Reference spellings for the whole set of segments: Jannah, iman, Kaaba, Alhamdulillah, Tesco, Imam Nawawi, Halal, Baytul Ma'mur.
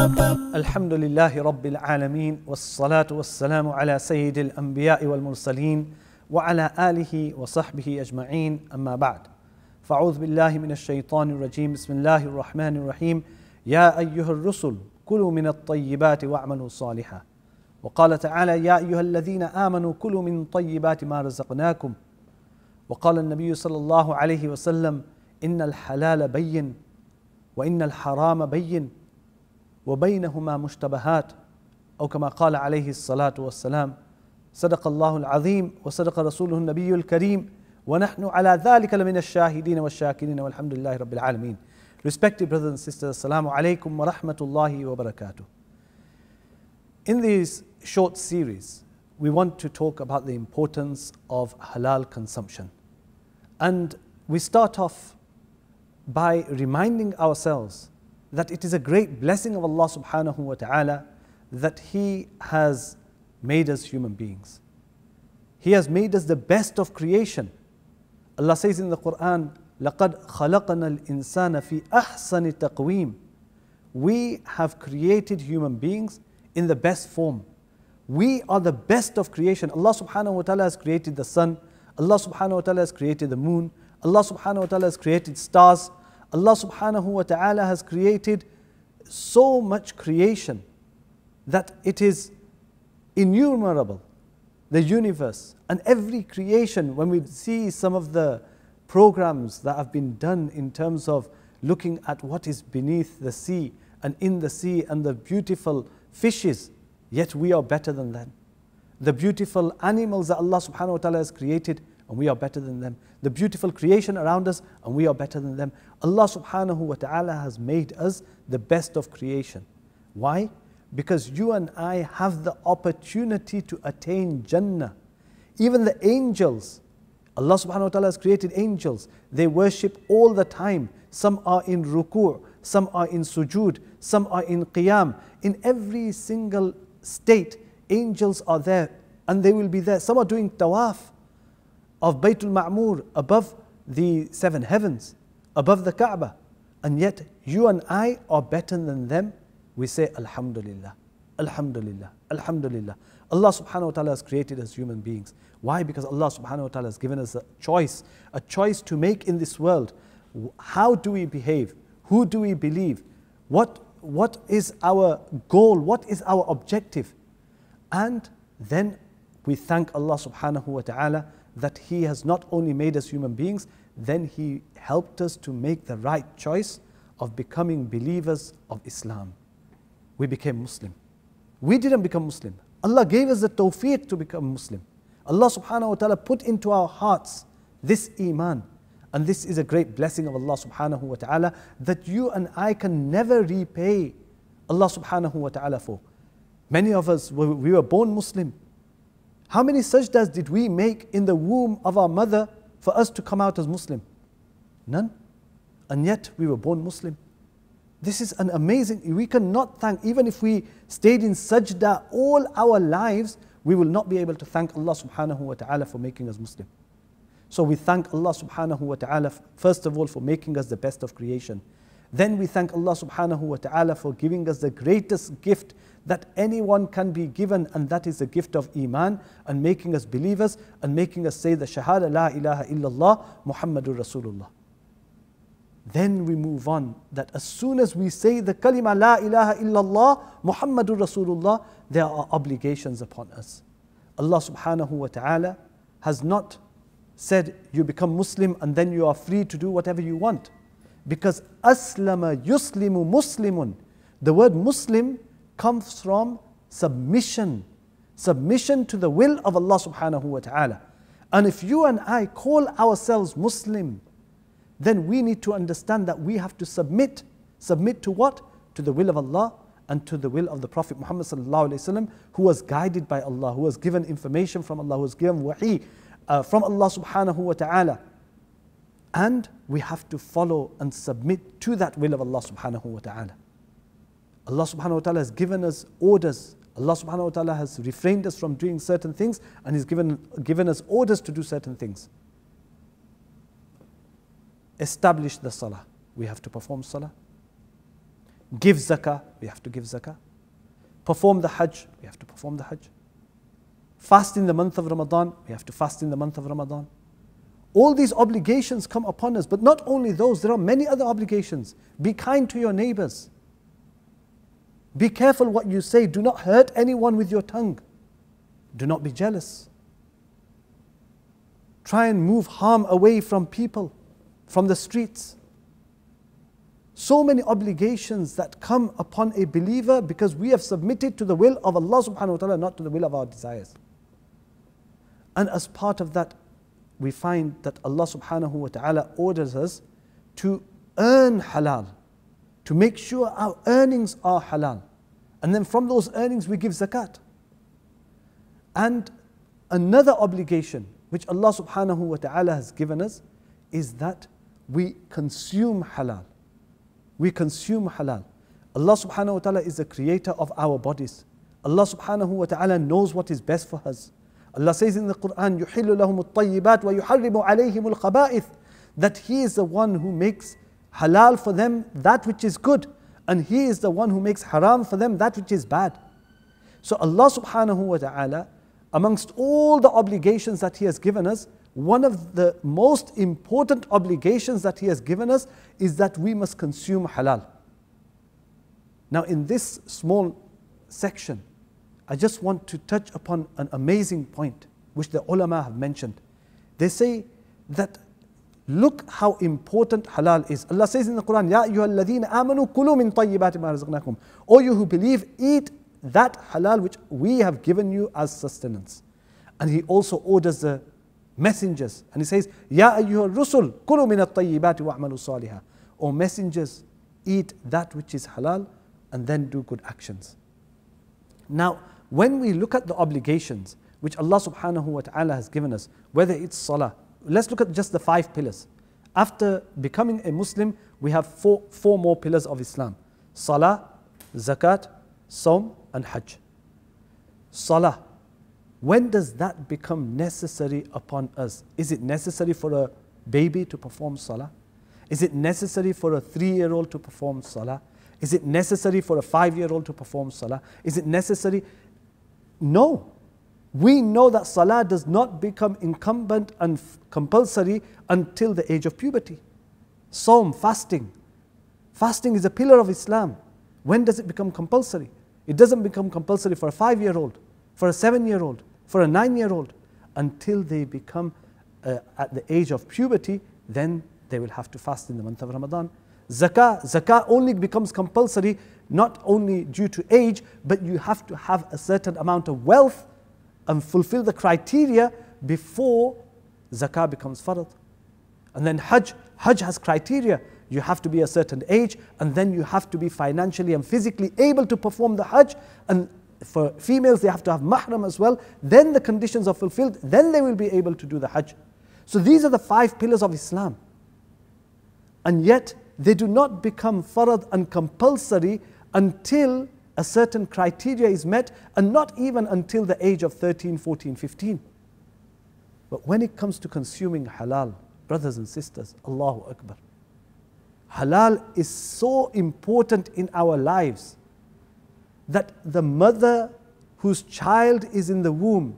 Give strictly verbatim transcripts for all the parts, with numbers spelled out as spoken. الحمد لله رب العالمين والصلاة والسلام على سيد الأنبياء والمرسلين وعلى آله وصحبه أجمعين أما بعد فأعوذ بالله من الشيطان الرجيم بسم الله الرحمن الرحيم يا أيها الرسل كلوا من الطيبات واعملوا صالحا وقال تعالى يا أيها الذين آمنوا كلوا من طيبات ما رزقناكم وقال النبي صلى الله عليه وسلم إن الحلال بين وإن الحرام بين وبينهما مشتبهات أو كما قال عليه الصلاة والسلام صدق الله العظيم وصدق رسوله النبي الكريم ونحن على ذلك لمن الشاهدين والشاكرين والحمد لله رب العالمين. Respected brothers and sisters, Assalamu alaikum wa rahmatullahi wa barakatuh. In this short series, we want to talk about the importance of halal consumption. And we start off by reminding ourselves that it is a great blessing of Allah subhanahu wa ta'ala that He has made us human beings. He has made us the best of creation. Allah says in the Quran, لَقَدْ خَلَقَنَا الْإِنسَانَ فِي أَحْسَنِ تَقْوِيمٍ. We have created human beings in the best form. We are the best of creation. Allah subhanahu wa ta'ala has created the sun. Allah subhanahu wa ta'ala has created the moon. Allah subhanahu wa ta'ala has created stars. Allah subhanahu wa ta'ala has created so much creation that it is innumerable, the universe. And every creation, when we see some of the programs that have been done in terms of looking at what is beneath the sea and in the sea and the beautiful fishes, yet we are better than them. The beautiful animals that Allah subhanahu wa ta'ala has created, and we are better than them. The beautiful creation around us, and we are better than them. Allah subhanahu wa ta'ala has made us the best of creation. Why? Because you and I have the opportunity to attain Jannah. Even the angels, Allah subhanahu wa ta'ala has created angels. They worship all the time. Some are in ruku', some are in sujood, some are in qiyam. In every single state, angels are there, and they will be there. Some are doing tawaf of Baytul Ma'mur, above the seven heavens, above the Kaaba. And yet, you and I are better than them. We say, Alhamdulillah, Alhamdulillah, Alhamdulillah. Allah subhanahu wa ta'ala has created us human beings. Why? Because Allah subhanahu wa ta'ala has given us a choice, a choice to make in this world. How do we behave? Who do we believe? What, what is our goal? What is our objective? And then we thank Allah subhanahu wa ta'ala that He has not only made us human beings, then He helped us to make the right choice of becoming believers of Islam. We became Muslim. We didn't become Muslim. Allah gave us the tawfiq to become Muslim. Allah subhanahu wa ta'ala put into our hearts this iman. And this is a great blessing of Allah subhanahu wa ta'ala that you and I can never repay Allah subhanahu wa ta'ala for. Many of us, we were born Muslim. How many sajdas did we make in the womb of our mother for us to come out as Muslim? None. And yet we were born Muslim. This is an amazing, we cannot thank, even if we stayed in sajda all our lives, we will not be able to thank Allah subhanahu wa ta'ala for making us Muslim. So we thank Allah subhanahu wa ta'ala, first of all, for making us the best of creation. Then we thank Allah subhanahu wa ta'ala for giving us the greatest gift that anyone can be given, and that is the gift of Iman, and making us believers, and making us say the Shahada, La ilaha illallah, Muhammadur Rasulullah. Then we move on, that as soon as we say the kalima, La ilaha illallah, Muhammadur Rasulullah, there are obligations upon us. Allah subhanahu wa ta'ala has not said, you become Muslim and then you are free to do whatever you want. Because aslama yuslimu muslimun, the word Muslim comes from submission, submission to the will of Allah subhanahu wa ta'ala. And if you and I call ourselves Muslim, then we need to understand that we have to submit. Submit to what? To the will of Allah and to the will of the Prophet Muhammad sallallahu alayhi wa sallam, who was guided by Allah, who was given information from Allah, who was given wahi uh, from Allah subhanahu wa ta'ala. And we have to follow and submit to that will of Allah subhanahu wa ta'ala. Allah subhanahu wa ta'ala has given us orders. Allah subhanahu wa ta'ala has refrained us from doing certain things, and He's given, given us orders to do certain things. Establish the salah. We have to perform salah. Give zakah, we have to give zakah. Perform the hajj, we have to perform the hajj. Fast in the month of Ramadan, we have to fast in the month of Ramadan. All these obligations come upon us, but not only those, there are many other obligations. Be kind to your neighbors. Be careful what you say. Do not hurt anyone with your tongue. Do not be jealous. Try and move harm away from people, from the streets. So many obligations that come upon a believer because we have submitted to the will of Allah subhanahu wa ta'ala, not to the will of our desires. And as part of that, we find that Allah subhanahu wa ta'ala orders us to earn halal, to make sure our earnings are halal. And then from those earnings we give zakat. And another obligation which Allah subhanahu wa ta'ala has given us is that we consume halal. We consume halal. Allah subhanahu wa ta'ala is the creator of our bodies. Allah subhanahu wa ta'ala knows what is best for us. Allah says in the Quran, يُحِلُّ لَهُمُ الطَّيِّبَاتِ وَيُحَرِّمُ عَلَيْهِمُ الْخَبَائِثِ, that He is the one who makes halal for them that which is good, and He is the one who makes haram for them that which is bad. So Allah subhanahu wa ta'ala, amongst all the obligations that He has given us, one of the most important obligations that He has given us is that we must consume halal. Now in this small section, I just want to touch upon an amazing point which the ulama have mentioned. They say that look how important halal is. Allah says in the Quran, Ya ayyuhalladhina amanu kulu min tayyibati ma razaqnakum. O you who believe, eat that halal which we have given you as sustenance. And He also orders the messengers, and He says, Ya ayyuhar rusul kulu min at-tayyibati wa'malu salihah. O messengers, eat that which is halal and then do good actions. Now, when we look at the obligations which Allah subhanahu wa ta'ala has given us, whether it's salah, let's look at just the five pillars. After becoming a Muslim, we have four, four more pillars of Islam. Salah, zakat, sawm and hajj. Salah, when does that become necessary upon us? Is it necessary for a baby to perform salah? Is it necessary for a three-year-old to perform salah? Is it necessary for a five-year-old to perform salah? Is it necessary? No. We know that salah does not become incumbent and compulsory until the age of puberty. Sawm, fasting. Fasting is a pillar of Islam. When does it become compulsory? It doesn't become compulsory for a five-year-old, for a seven-year-old, for a nine-year-old. Until they become uh, at the age of puberty, then they will have to fast in the month of Ramadan. Zakah, zakah only becomes compulsory not only due to age, but you have to have a certain amount of wealth and fulfill the criteria before zakah becomes farad. And then hajj, hajj has criteria. You have to be a certain age, and then you have to be financially and physically able to perform the hajj. And for females, they have to have mahram as well. Then the conditions are fulfilled, then they will be able to do the hajj. So these are the five pillars of Islam. And yet, they do not become farad and compulsory until a certain criteria is met, and not even until the age of thirteen, fourteen, fifteen. But when it comes to consuming halal, brothers and sisters, Allahu Akbar. Halal is so important in our lives that the mother whose child is in the womb,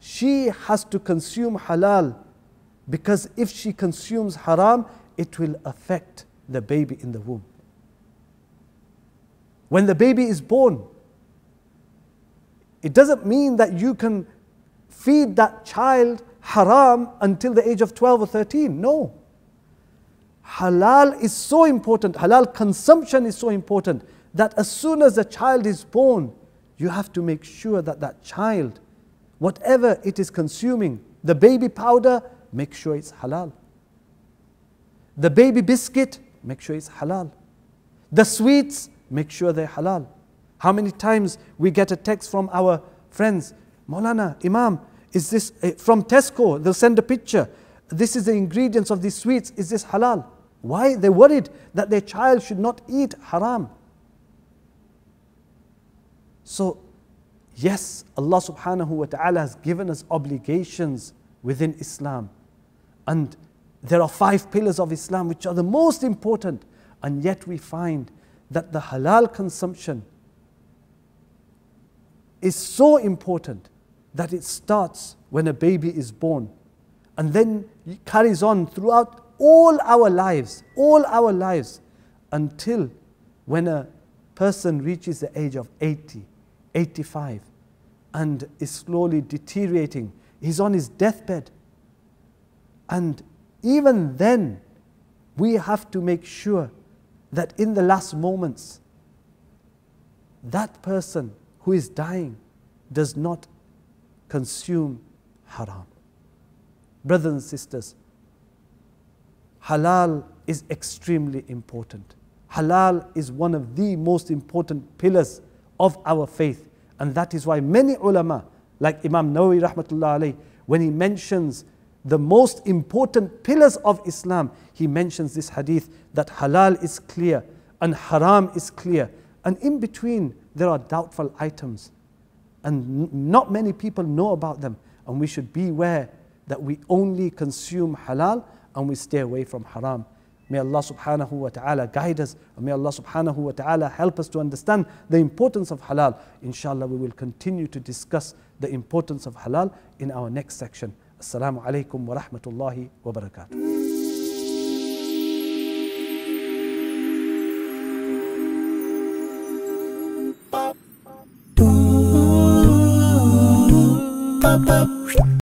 she has to consume halal, because if she consumes haram, it will affect the baby in the womb. When the baby is born, it doesn't mean that you can feed that child haram until the age of twelve or thirteen. No. Halal is so important, halal consumption is so important, that as soon as the child is born, you have to make sure that that child, whatever it is consuming, the baby powder, make sure it's halal. The baby biscuit, make sure it's halal. The sweets, make sure they're halal. How many times we get a text from our friends, Maulana, Imam, is this from Tesco? They'll send a picture. This is the ingredients of these sweets. Is this halal? Why? They're worried that their child should not eat haram. So, yes, Allah subhanahu wa ta'ala has given us obligations within Islam. And there are five pillars of Islam which are the most important. And yet we find that the halal consumption is so important that it starts when a baby is born and then it carries on throughout all our lives, all our lives, until when a person reaches the age of eighty, eighty-five and is slowly deteriorating. He's on his deathbed. And even then, we have to make sure that in the last moments, that person who is dying does not consume haram. Brothers and sisters, halal is extremely important. Halal is one of the most important pillars of our faith. And that is why many ulama, like Imam Nawawi rahmatullah alayhi, when he mentions the most important pillars of Islam, he mentions this hadith that halal is clear and haram is clear. And in between, there are doubtful items. And not many people know about them. And we should beware that we only consume halal and we stay away from haram. May Allah subhanahu wa ta'ala guide us. And may Allah subhanahu wa ta'ala help us to understand the importance of halal. Inshallah, we will continue to discuss the importance of halal in our next section. Assalamu alaikum wa rahmatullahi wa barakatuh.